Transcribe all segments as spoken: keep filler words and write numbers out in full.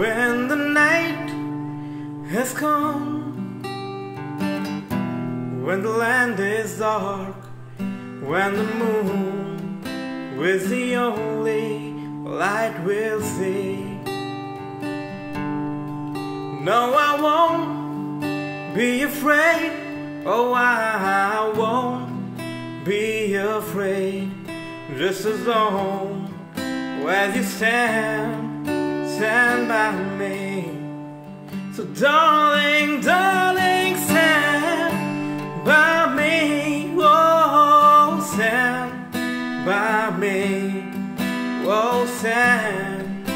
When the night has come, when the land is dark, when the moon is the only light we'll see. No, I won't be afraid. Oh, I won't be afraid. Just as long as you stand, stand by me. So darling, darling, stand by me. Oh, stand by me. Oh, stand,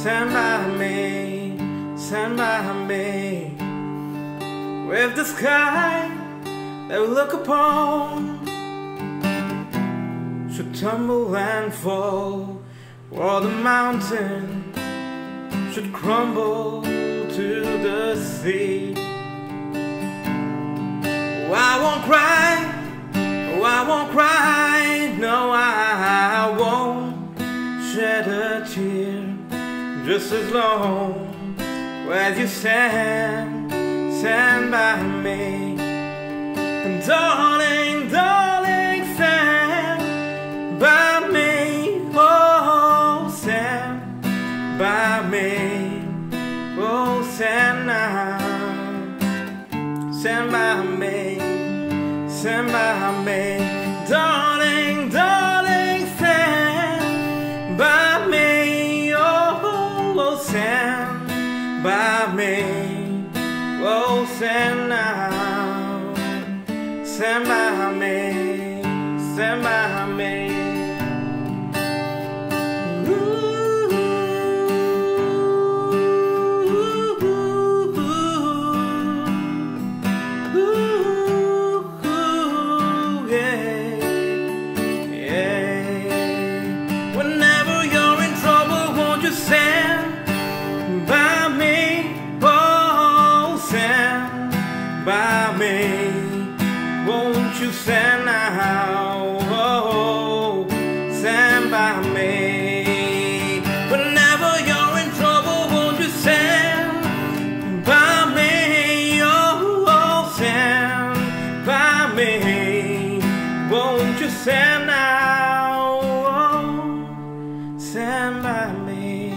stand by me, stand by me. With the sky that we look upon should tumble and fall, or the mountain should crumble to the sea. Oh, I won't cry, oh, I won't cry. No, I won't shed a tear. Just as long as you stand, stand by me. And darling, darling, stand by me. Oh, stand by me. Oh, stand now. Stand by me. Stand by me. Darling, darling, stand by me. Oh, stand by me. Oh, stand now, stand by me, stand by me. By me, won't you stand now? Oh, stand by me. Whenever you're in trouble, won't you stand by me? Oh, stand by me. Won't you stand now? Oh, stand by me.